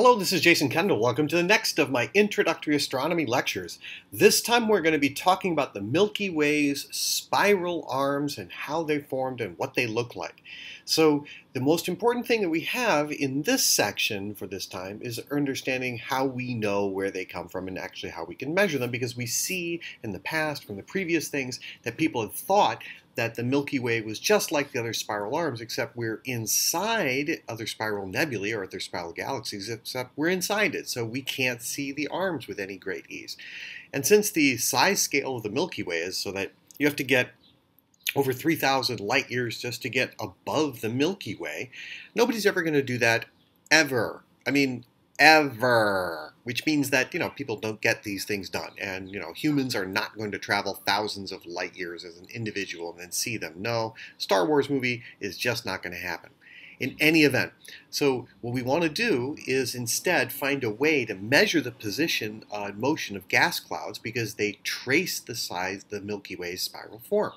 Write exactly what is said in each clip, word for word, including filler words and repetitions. Hello, this is Jason Kendall. Welcome to the next of my introductory astronomy lectures. This time we're going to be talking about the Milky Way's spiral arms and how they formed and what they look like. So the most important thing that we have in this section for this time is understanding how we know where they come from and actually how we can measure them, because we see in the past from the previous things that people have thought that the Milky Way was just like the other spiral arms, except we're inside other spiral nebulae or other spiral galaxies, except we're inside it, so we can't see the arms with any great ease. And since the size scale of the Milky Way is so that you have to get over three thousand light years just to get above the Milky Way, nobody's ever going to do that ever. I mean, ever, which means that, you know, people don't get these things done. And, you know, humans are not going to travel thousands of light years as an individual and then see them. No, Star Wars movie is just not going to happen in any event. So what we want to do is instead find a way to measure the position and uh, motion of gas clouds, because they trace the size of the Milky Way's spiral form.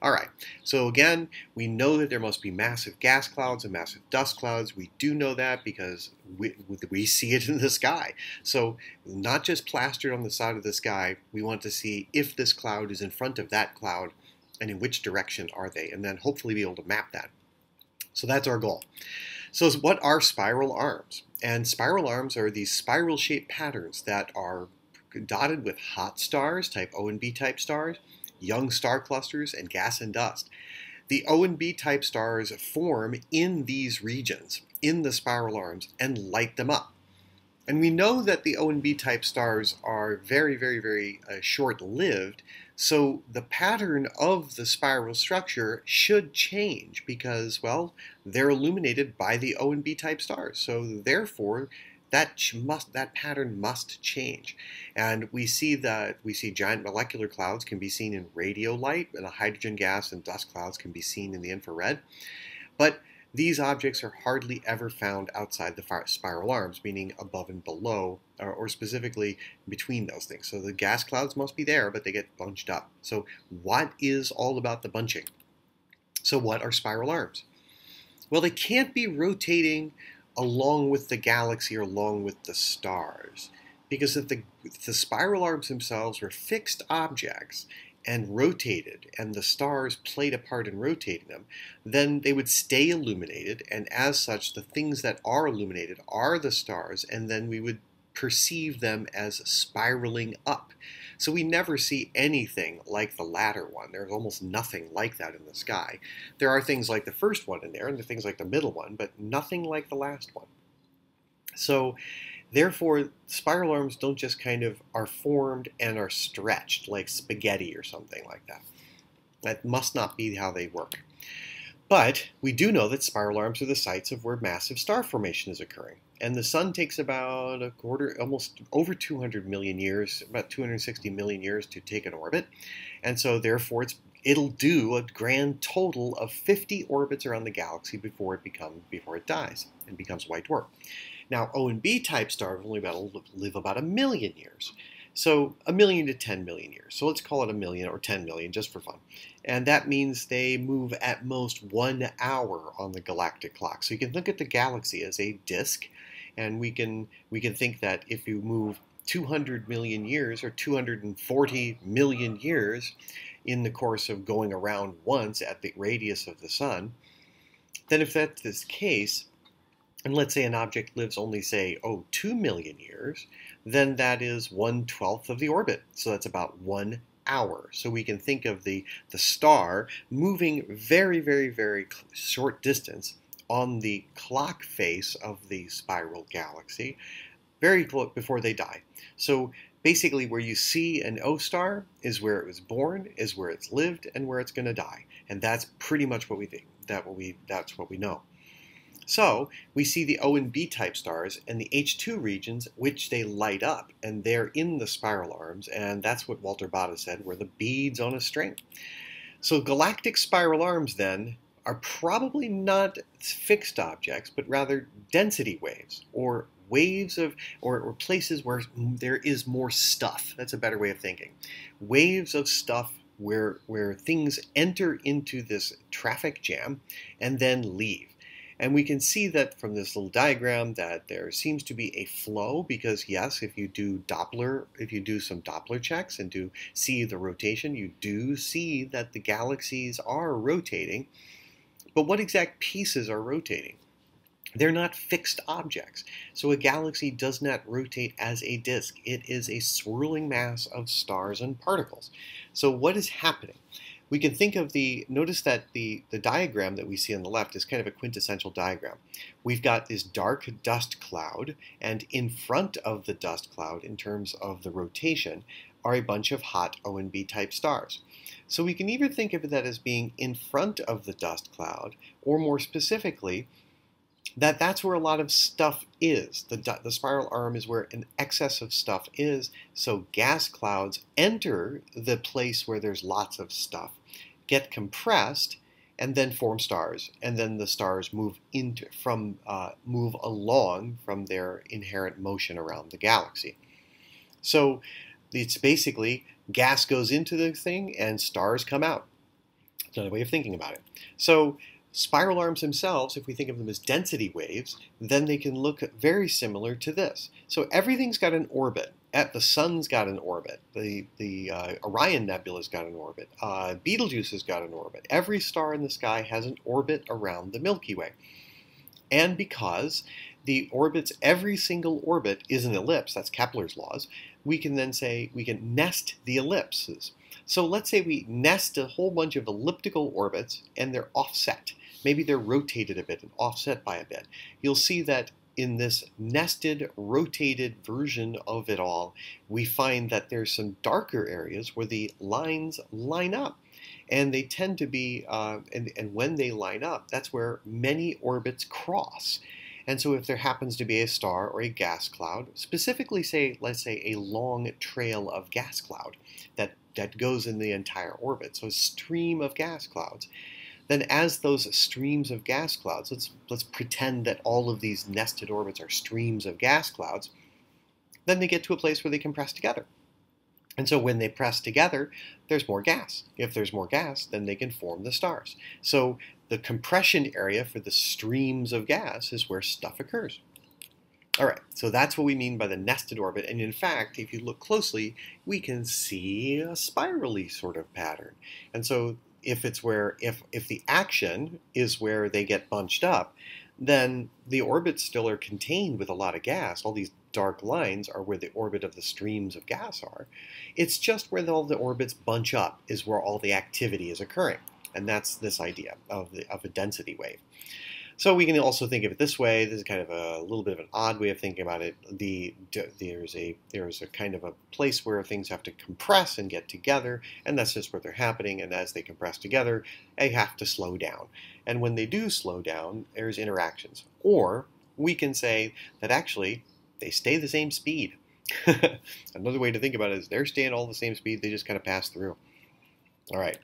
All right, so again, we know that there must be massive gas clouds and massive dust clouds. We do know that because we, we see it in the sky. So not just plastered on the side of the sky, we want to see if this cloud is in front of that cloud and in which direction are they, and then hopefully be able to map that. So that's our goal. So what are spiral arms? And spiral arms are these spiral-shaped patterns that are dotted with hot stars, type O and B type stars, young star clusters, and gas and dust. The O and B type stars form in these regions, in the spiral arms, and light them up. And we know that the O and B type stars are very, very, very uh, short-lived, so the pattern of the spiral structure should change because, well, they're illuminated by the O and B type stars, so therefore That must that pattern must change, and we see that we see giant molecular clouds can be seen in radio light, and the hydrogen gas and dust clouds can be seen in the infrared. But these objects are hardly ever found outside the spiral arms, meaning above and below, or, or specifically between those things. So the gas clouds must be there, but they get bunched up. So what is all about the bunching? So what are spiral arms? Well, they can't be rotating along with the galaxy or along with the stars, because if the, if the spiral arms themselves were fixed objects and rotated, and the stars played a part in rotating them, then they would stay illuminated, and as such the things that are illuminated are the stars, and then we would perceive them as spiraling up. So we never see anything like the latter one. There's almost nothing like that in the sky. There are things like the first one in there, and there are things like the middle one, but nothing like the last one. So therefore, spiral arms don't just kind of are formed and are stretched like spaghetti or something like that. That must not be how they work. But we do know that spiral arms are the sites of where massive star formation is occurring. And the sun takes about a quarter, almost over two hundred million years, about two hundred sixty million years to take an orbit. And so therefore it's, it'll do a grand total of fifty orbits around the galaxy before it become, before it dies and becomes white dwarf. Now O and B type stars only about live about a million years. So a million to ten million years. So let's call it a million or ten million just for fun. And that means they move at most one hour on the galactic clock. So you can look at the galaxy as a disk, and we can, we can think that if you move two hundred million years or two hundred forty million years in the course of going around once at the radius of the sun, then if that's this case, and let's say an object lives only, say, oh, two million years, then that is one twelfth of the orbit. So that's about one hour. So we can think of the, the star moving very, very, very short distance on the clock face of the spiral galaxy, very close before they die. So basically where you see an O star is where it was born, is where it's lived, and where it's going to die. And that's pretty much what we think, that what we, that's what we know. So we see the O and B type stars and the H two regions, which they light up, and they're in the spiral arms, and that's what Walter Baade said were the beads on a string. So galactic spiral arms then are probably not fixed objects, but rather density waves, or waves of, or, or places where there is more stuff. That's a better way of thinking. Waves of stuff where, where things enter into this traffic jam and then leave. And we can see that from this little diagram that there seems to be a flow, because yes, if you do Doppler, if you do some Doppler checks and do see the rotation, you do see that the galaxies are rotating. But what exact pieces are rotating? They're not fixed objects. So a galaxy does not rotate as a disk. It is a swirling mass of stars and particles. So what is happening? We can think of the, notice that the, the diagram that we see on the left is kind of a quintessential diagram. We've got this dark dust cloud, and in front of the dust cloud, in terms of the rotation, are a bunch of hot O and B type stars. So we can either think of that as being in front of the dust cloud, or more specifically, that that's where a lot of stuff is. The, the spiral arm is where an excess of stuff is, so gas clouds enter the place where there's lots of stuff, get compressed, and then form stars, and then the stars move into from uh, move along from their inherent motion around the galaxy. So it's basically gas goes into the thing and stars come out. That's another way of thinking about it. So spiral arms themselves, if we think of them as density waves, then they can look very similar to this. So everything's got an orbit. At the sun's got an orbit. The, the uh, Orion Nebula's got an orbit. Uh, Betelgeuse's got an orbit. Every star in the sky has an orbit around the Milky Way. And because the orbits, every single orbit is an ellipse, that's Kepler's laws, we can then say we can nest the ellipses. So let's say we nest a whole bunch of elliptical orbits and they're offset. Maybe they're rotated a bit and offset by a bit. You'll see that in this nested, rotated version of it all, we find that there's some darker areas where the lines line up. And they tend to be, uh, and, and when they line up, that's where many orbits cross. And so if there happens to be a star or a gas cloud, specifically say, let's say a long trail of gas cloud that, that goes in the entire orbit, so a stream of gas clouds, then as those streams of gas clouds, let's, let's pretend that all of these nested orbits are streams of gas clouds, then they get to a place where they compress together. And so when they press together, there's more gas. If there's more gas, then they can form the stars. So the compression area for the streams of gas is where stuff occurs. All right, so that's what we mean by the nested orbit. And in fact, if you look closely, we can see a spirally sort of pattern. And so if it's where, if, if the action is where they get bunched up, then the orbits still are contained with a lot of gas. All these dark lines are where the orbit of the streams of gas are. It's just where all the orbits bunch up is where all the activity is occurring. And that's this idea of, the, of a density wave. So we can also think of it this way. This is kind of a little bit of an odd way of thinking about it. The, there's, a, there's a kind of a place where things have to compress and get together, and that's just where they're happening, and as they compress together, they have to slow down. And when they do slow down, there's interactions. Or we can say that actually they stay the same speed. Another way to think about it is they're staying all the same speed, they just kind of pass through. All right.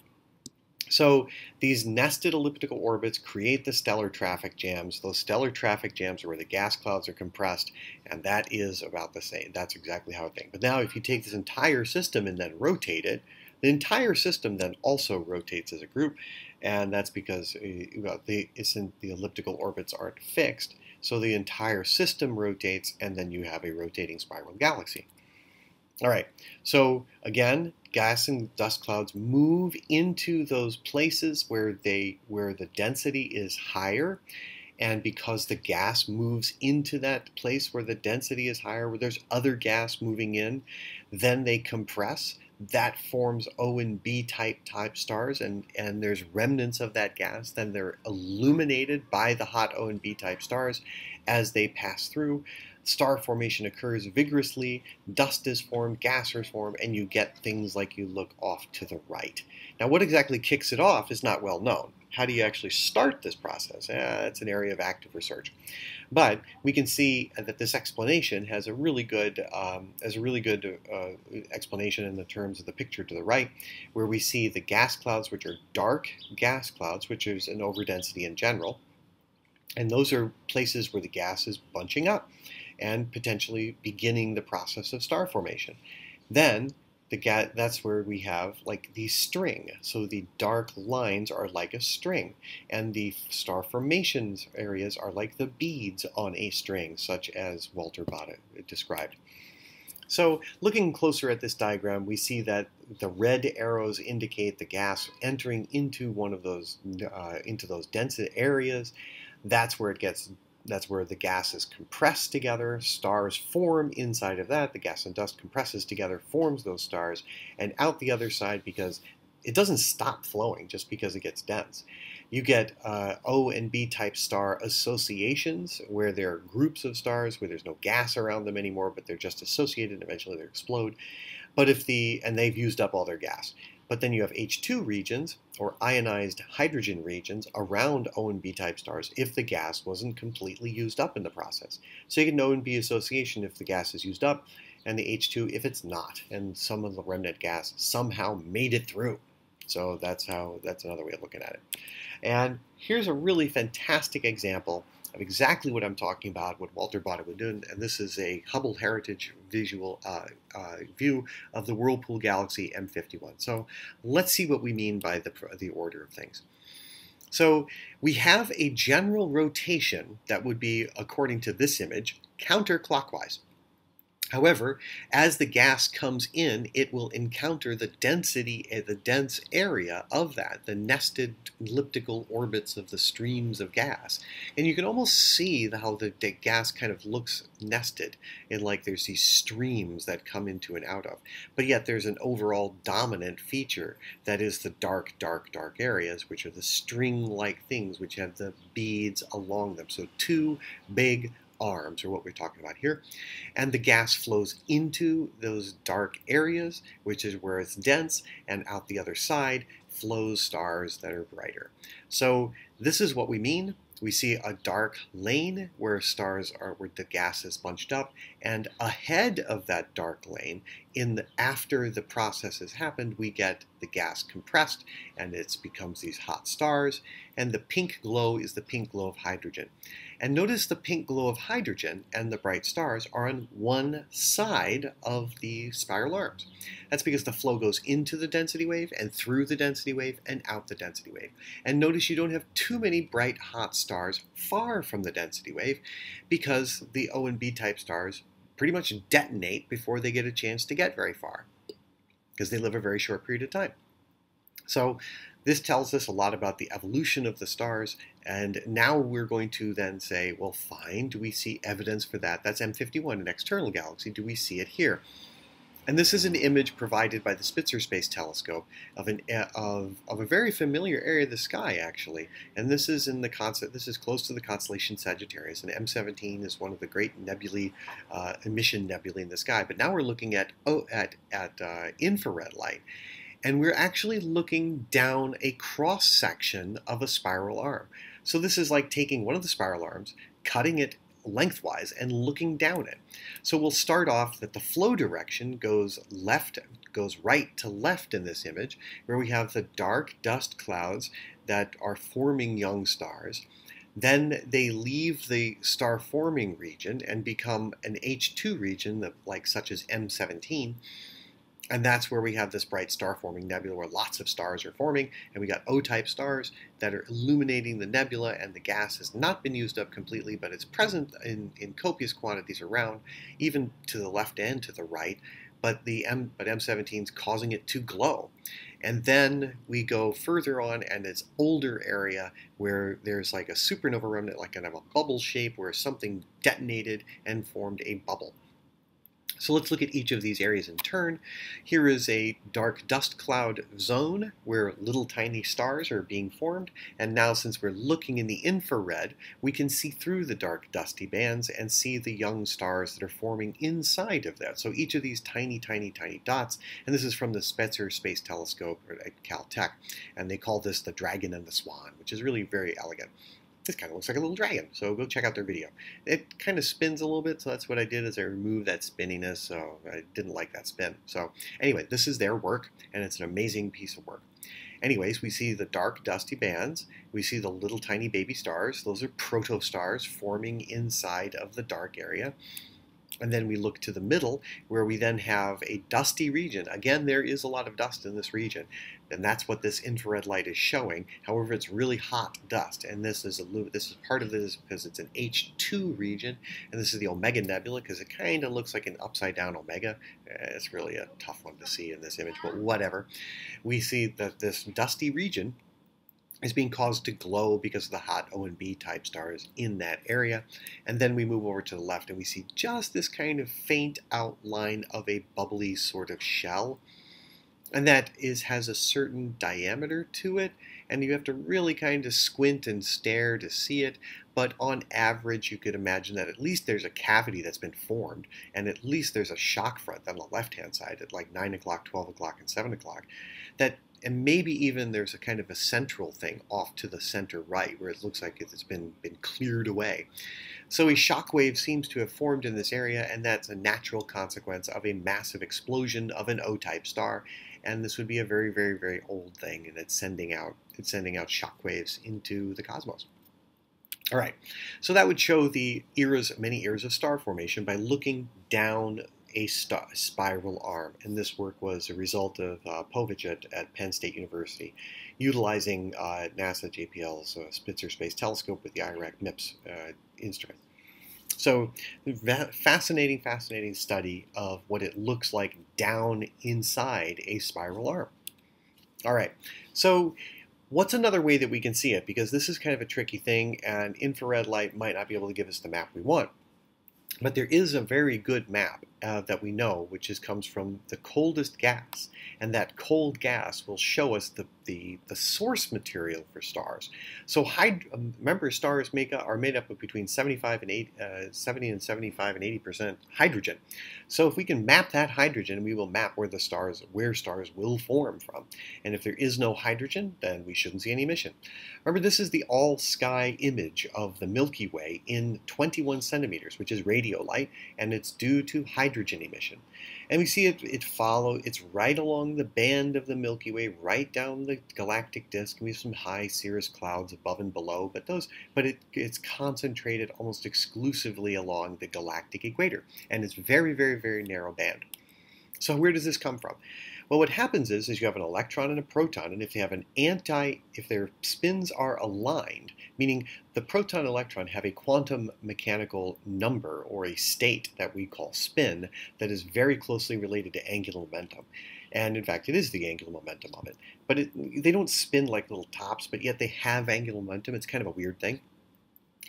So these nested elliptical orbits create the stellar traffic jams. Those stellar traffic jams are where the gas clouds are compressed, and that is about the same. That's exactly how I think. But now if you take this entire system and then rotate it, the entire system then also rotates as a group, and that's because well, the, it's in, the elliptical orbits aren't fixed. So the entire system rotates, and then you have a rotating spiral galaxy. All right, so again, gas and dust clouds move into those places where they where the density is higher, and because the gas moves into that place where the density is higher, where there's other gas moving in, then they compress. That forms O and B type type stars, and and there's remnants of that gas. Then they're illuminated by the hot O and B type stars as they pass through. Star formation occurs vigorously, dust is formed, gas is formed, and you get things like you look off to the right. Now what exactly kicks it off is not well known. How do you actually start this process? Eh, it's an area of active research. But we can see that this explanation has a really good, um, has a really good uh, explanation in the terms of the picture to the right, where we see the gas clouds, which are dark gas clouds, which is an overdensity in general. And those are places where the gas is bunching up and potentially beginning the process of star formation. Then the ga that's where we have like the string. So the dark lines are like a string, and the star formations areas are like the beads on a string, such as Walter Baade described. So looking closer at this diagram, we see that the red arrows indicate the gas entering into one of those uh, into those dense areas. That's where it gets. That's where the gas is compressed together. Stars form inside of that. The gas and dust compresses together, forms those stars, and out the other side, because it doesn't stop flowing just because it gets dense. You get uh, O and B type star associations, where there are groups of stars where there's no gas around them anymore, but they're just associated, and eventually they explode. But if the, and they've used up all their gas. But then you have H two regions, or ionized hydrogen regions, around O and B type stars if the gas wasn't completely used up in the process. So you get an O and B association if the gas is used up, and the H two if it's not, and some of the remnant gas somehow made it through. So that's how, that's another way of looking at it. And here's a really fantastic example of exactly what I'm talking about, what Walter Baade would do, and this is a Hubble Heritage visual uh, uh, view of the Whirlpool Galaxy M fifty-one. So let's see what we mean by the, the order of things. So we have a general rotation that would be, according to this image, counterclockwise. However, as the gas comes in, it will encounter the density, the dense area of that, the nested elliptical orbits of the streams of gas. And you can almost see how the, the gas kind of looks nested, and like there's these streams that come into and out of. But yet there's an overall dominant feature that is the dark, dark, dark areas, which are the string-like things which have the beads along them. So two big arms are what we're talking about here, and the gas flows into those dark areas, which is where it's dense, and out the other side flows stars that are brighter. So this is what we mean. We see a dark lane where stars are, where the gas is bunched up, and ahead of that dark lane, in the, after the process has happened, we get the gas compressed, and it becomes these hot stars, and the pink glow is the pink glow of hydrogen. And notice the pink glow of hydrogen and the bright stars are on one side of the spiral arms. That's because the flow goes into the density wave, and through the density wave, and out the density wave. And notice you don't have too many bright hot stars far from the density wave, because the O and B type stars pretty much detonate before they get a chance to get very far, because they live a very short period of time. So this tells us a lot about the evolution of the stars, and now we're going to then say, well, fine, do we see evidence for that? That's M fifty-one, an external galaxy. Do we see it here? And this is an image provided by the Spitzer Space Telescope of an of, of a very familiar area of the sky, actually. And this is in the concept. This is close to the constellation Sagittarius, and M seventeen is one of the great nebulae, uh, emission nebulae in the sky. But now we're looking at oh, at at uh, infrared light, and we're actually looking down a cross section of a spiral arm. So this is like taking one of the spiral arms, cutting it lengthwise, and looking down it. So we'll start off that the flow direction goes left, goes right to left in this image, where we have the dark dust clouds that are forming young stars. Then they leave the star forming region and become an H two region, that, like such as M seventeen. And that's where we have this bright star-forming nebula where lots of stars are forming, and we got O-type stars that are illuminating the nebula, and the gas has not been used up completely, but it's present in, in copious quantities around, even to the left and to the right, but the M, but M seventeen's causing it to glow. And then we go further on, and it's older area where there's like a supernova remnant, like kind of a bubble shape where something detonated and formed a bubble. So let's look at each of these areas in turn. Here is a dark dust cloud zone where little tiny stars are being formed. And now since we're looking in the infrared, we can see through the dark dusty bands and see the young stars that are forming inside of that. So each of these tiny, tiny, tiny dots, and this is from the Spitzer Space Telescope at Caltech, and they call this the dragon and the swan, which is really very elegant. This kind of looks like a little dragon, so go check out their video. It kind of spins a little bit, so that's what I did, is I removed that spinniness, so I didn't like that spin. So anyway, this is their work, and it's an amazing piece of work. Anyways, we see the dark, dusty bands. We see the little tiny baby stars. Those are protostars forming inside of the dark area. And then we look to the middle, where we then have a dusty region. Again, there is a lot of dust in this region, and that's what this infrared light is showing. However, it's really hot dust, and this is a this is part of this because it's an H two region, and this is the Omega Nebula because it kind of looks like an upside down omega. It's really a tough one to see in this image, but whatever. We see that this dusty region is being caused to glow because of the hot O and B type stars in that area. And then we move over to the left and we see just this kind of faint outline of a bubbly sort of shell. And that is has a certain diameter to it, and you have to really kind of squint and stare to see it. But on average, you could imagine that at least there's a cavity that's been formed, and at least there's a shock front on the left-hand side at like nine o'clock, twelve o'clock, and seven o'clock. That, and maybe even there's a kind of a central thing off to the center right, where it looks like it's been, been cleared away. So a shock wave seems to have formed in this area, and that's a natural consequence of a massive explosion of an O-type star. And this would be a very, very, very old thing, and it's sending out it's sending out shock waves into the cosmos. All right, so that would show the eras, many eras of star formation by looking down a star, spiral arm, and this work was a result of uh, Povich at, at Penn State University, utilizing uh, NASA J P L's uh, Spitzer Space Telescope with the I RAC MIPS uh, instrument. So fascinating, fascinating study of what it looks like down inside a spiral arm. All right, so what's another way that we can see it? Because this is kind of a tricky thing, and infrared light might not be able to give us the map we want. But there is a very good map uh, that we know, which is, comes from the coldest gas. And that cold gas will show us the, the, the source material for stars. So hyd remember, stars make up, are made up of between seventy-five and eighty percent hydrogen. So if we can map that hydrogen, we will map where the stars, where stars will form from. And if there is no hydrogen, then we shouldn't see any emission. Remember, this is the all-sky image of the Milky Way in twenty-one centimeters, which is radio light, and it's due to hydrogen emission. And we see it, it follow, it's right along the band of the Milky Way, right down the galactic disk. We have some high cirrus clouds above and below, but those, but it, it's concentrated almost exclusively along the galactic equator, and it's very, very, very narrow band. So where does this come from? Well, what happens is, is you have an electron and a proton, and if they have an anti, if their spins are aligned, meaning the proton and electron have a quantum mechanical number or a state that we call spin that is very closely related to angular momentum. And in fact, it is the angular momentum of it. But it, they don't spin like little tops, but yet they have angular momentum. It's kind of a weird thing.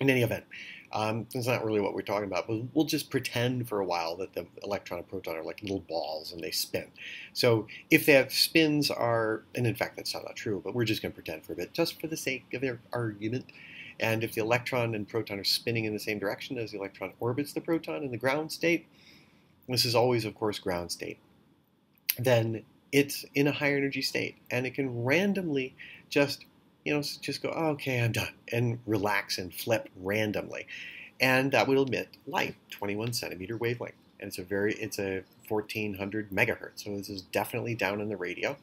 In any event, um, that's not really what we're talking about, but we'll just pretend for a while that the electron and proton are like little balls and they spin. So if they have spins are, and in fact that's not true, but we're just going to pretend for a bit, just for the sake of their argument. And if the electron and proton are spinning in the same direction as the electron orbits the proton in the ground state, this is always, of course, ground state, then it's in a higher energy state, and it can randomly just you know, just go, oh, okay, I'm done, and relax and flip randomly. And that will emit light, twenty-one centimeter wavelength. And it's a very, it's a fourteen hundred megahertz. So this is definitely down in the radio,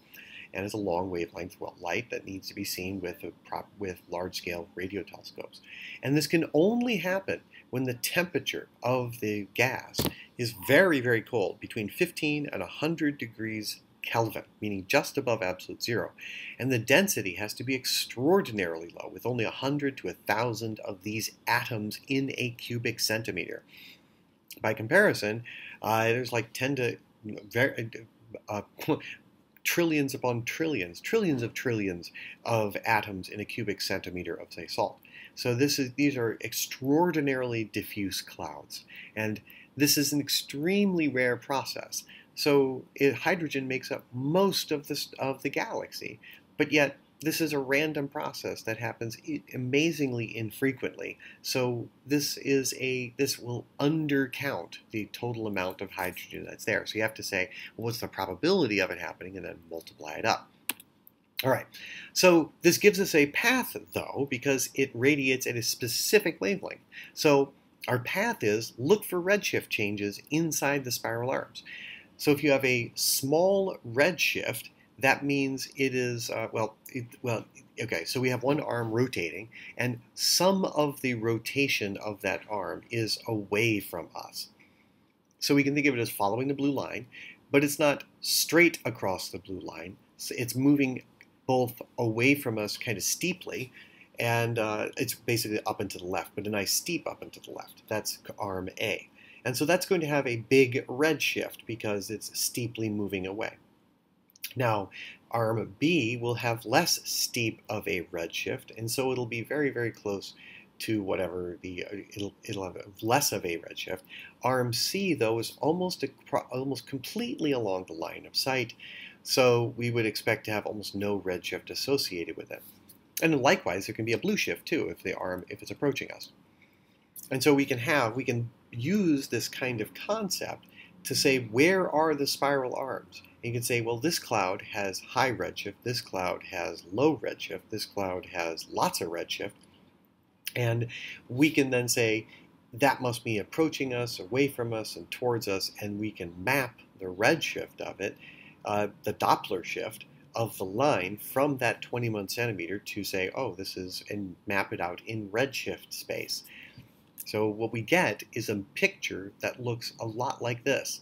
and it's a long wavelength light that needs to be seen with, a prop, with large-scale radio telescopes. And this can only happen when the temperature of the gas is very, very cold, between fifteen and one hundred degrees Kelvin, meaning just above absolute zero, and the density has to be extraordinarily low, with only one hundred to one thousand of these atoms in a cubic centimeter. By comparison, uh, there's like ten to uh, trillions upon trillions, trillions of trillions of atoms in a cubic centimeter of, say, salt. So this is, these are extraordinarily diffuse clouds, and this is an extremely rare process. So it, hydrogen makes up most of the, of the galaxy, but yet this is a random process that happens amazingly infrequently. So this is a this will undercount the total amount of hydrogen that's there. So you have to say, well, what's the probability of it happening, and then multiply it up. All right, so this gives us a path, though, because it radiates at a specific wavelength. So our path is look for redshift changes inside the spiral arms. So if you have a small redshift, that means it is, uh, well, it, well, okay, so we have one arm rotating, and some of the rotation of that arm is away from us. So we can think of it as following the blue line, but it's not straight across the blue line. So it's moving both away from us kind of steeply, and uh, it's basically up and to the left, but a nice steep up and to the left. That's arm A. And so that's going to have a big redshift because it's steeply moving away. Now, arm B will have less steep of a redshift, and so it'll be very, very close to whatever the, it'll, it'll have less of a redshift. Arm C, though, is almost, a, almost completely along the line of sight, so we would expect to have almost no redshift associated with it. And likewise, there can be a blue shift, too, if the arm, if it's approaching us. And so we can have, we can use this kind of concept to say, where are the spiral arms? And you can say, well, this cloud has high redshift, this cloud has low redshift, this cloud has lots of redshift. And we can then say, that must be approaching us, away from us, and towards us, and we can map the redshift of it, uh, the Doppler shift of the line from that twenty-one centimeter to say, oh, this is, and map it out in redshift space. So what we get is a picture that looks a lot like this.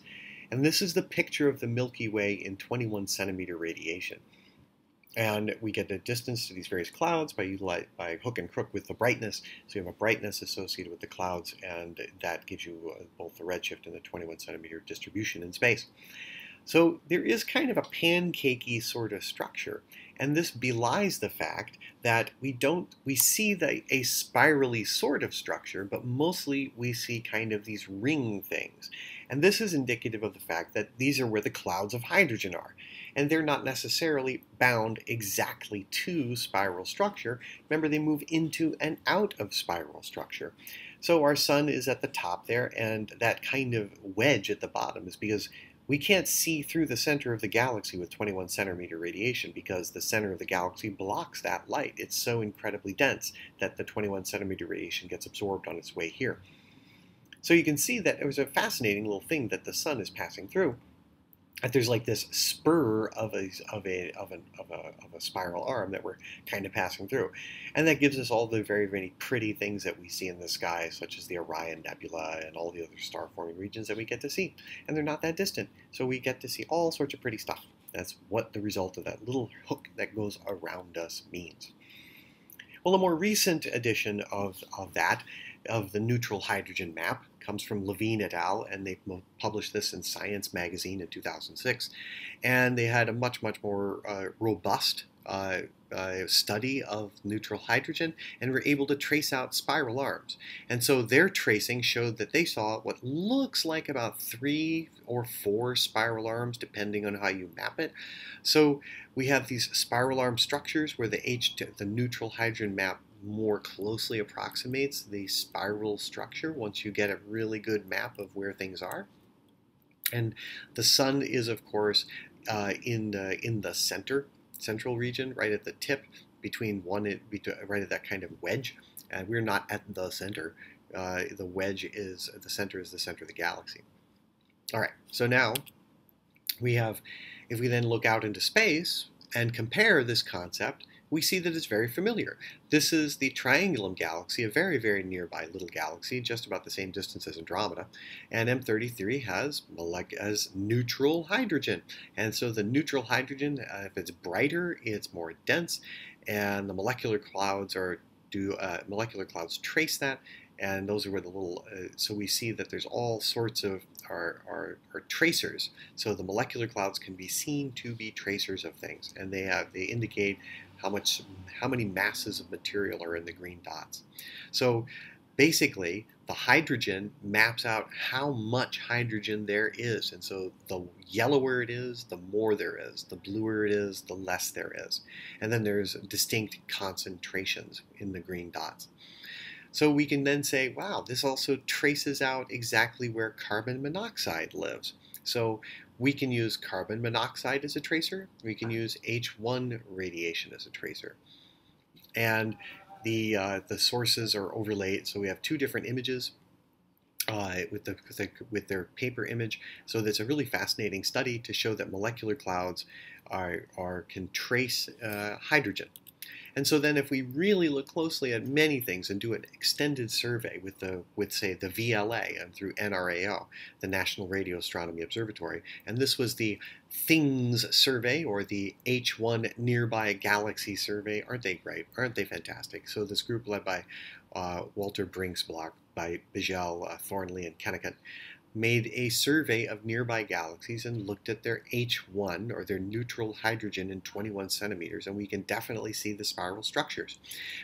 And this is the picture of the Milky Way in twenty-one centimeter radiation. And we get the distance to these various clouds by, by hook and crook with the brightness. So you have a brightness associated with the clouds, and that gives you both the redshift and the twenty-one centimeter distribution in space. So there is kind of a pancakey sort of structure, and this belies the fact that we don't we see the, a spirally sort of structure, but mostly we see kind of these ring things. And this is indicative of the fact that these are where the clouds of hydrogen are, and they're not necessarily bound exactly to spiral structure. Remember, they move into and out of spiral structure. So our sun is at the top there, and that kind of wedge at the bottom is because we can't see through the center of the galaxy with twenty-one centimeter radiation because the center of the galaxy blocks that light. It's so incredibly dense that the twenty-one centimeter radiation gets absorbed on its way here. So you can see that it was a fascinating little thing that the sun is passing through, that there's like this spur of a, of a, of an, of a, of a spiral arm that we're kind of passing through. And that gives us all the very, very pretty things that we see in the sky, such as the Orion Nebula and all the other star-forming regions that we get to see. And they're not that distant, so we get to see all sorts of pretty stuff. That's what the result of that little hook that goes around us means. Well, a more recent edition of, of that, of the neutral hydrogen map, comes from Levine et al., and they published this in Science magazine in two thousand six, and they had a much, much more uh, robust uh, uh, study of neutral hydrogen, and were able to trace out spiral arms. And so their tracing showed that they saw what looks like about three or four spiral arms, depending on how you map it. So we have these spiral arm structures where the H two, the neutral hydrogen map, more closely approximates the spiral structure once you get a really good map of where things are. And the sun is, of course, uh, in the, in the center, central region, right at the tip, between one, between, right at that kind of wedge. And we're not at the center. Uh, the wedge is, the center is the center of the galaxy. All right, so now we have, if we then look out into space and compare this concept, we see that it's very familiar. This is the Triangulum Galaxy, a very, very nearby little galaxy, just about the same distance as Andromeda, and M thirty-three has, has neutral hydrogen. And so the neutral hydrogen, uh, if it's brighter, it's more dense, and the molecular clouds are do uh, molecular clouds trace that, and those are where the little, uh, so we see that there's all sorts of our, our, our tracers. So the molecular clouds can be seen to be tracers of things, and they have, they indicate how much, how many masses of material are in the green dots. So basically, the hydrogen maps out how much hydrogen there is, and so the yellower it is, the more there is, the bluer it is, the less there is. And then there's distinct concentrations in the green dots. So we can then say, wow, this also traces out exactly where carbon monoxide lives. So we can use carbon monoxide as a tracer. We can use H one radiation as a tracer. And the, uh, the sources are overlaid. So we have two different images uh, with, the, with, the, with their paper image. So that's a really fascinating study to show that molecular clouds are, are, can trace uh, hydrogen. And so then if we really look closely at many things and do an extended survey with, the, with say, the V L A and through N R A O, the National Radio Astronomy Observatory, and this was the THINGS survey, or the H one Nearby Galaxy survey. Aren't they great? Aren't they fantastic? So this group led by uh, Walter Baade, by Bigiel, uh, Thornley, and Kennicutt, made a survey of nearby galaxies and looked at their H one, or their neutral hydrogen, in twenty-one centimeters, and we can definitely see the spiral structures.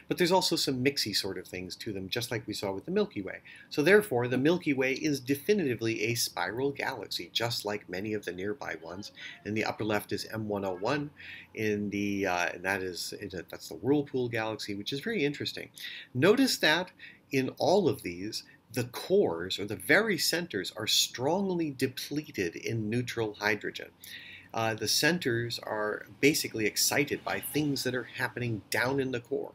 But there's also some mixy sort of things to them, just like we saw with the Milky Way. So therefore, the Milky Way is definitively a spiral galaxy, just like many of the nearby ones. In the upper left is M one oh one, in the uh, and that is that's the Whirlpool Galaxy, which is very interesting. Notice that in all of these, the cores, or the very centers, are strongly depleted in neutral hydrogen. Uh, the centers are basically excited by things that are happening down in the core.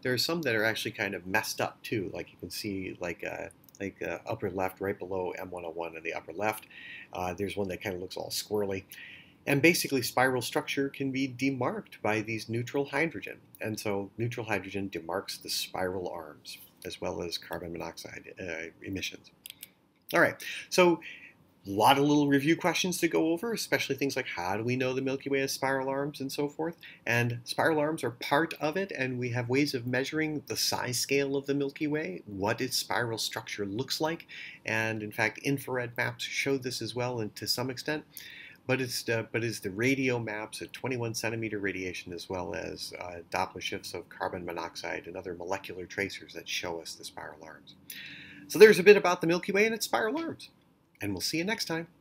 There are some that are actually kind of messed up too, like you can see, like uh, like uh, upper left, right below M one oh one in the upper left. Uh, there's one that kind of looks all squirrely. And basically, spiral structure can be demarked by these neutral hydrogen. And so neutral hydrogen demarks the spiral arms, as well as carbon monoxide uh, emissions. All right, so a lot of little review questions to go over, especially things like how do we know the Milky Way has spiral arms and so forth. And spiral arms are part of it, and we have ways of measuring the size scale of the Milky Way, what its spiral structure looks like, and in fact infrared maps show this as well, and to some extent. But it's, uh, but it's the radio maps at twenty-one centimeter radiation, as well as uh, Doppler shifts of carbon monoxide and other molecular tracers that show us the spiral arms. So there's a bit about the Milky Way and its spiral arms. And we'll see you next time.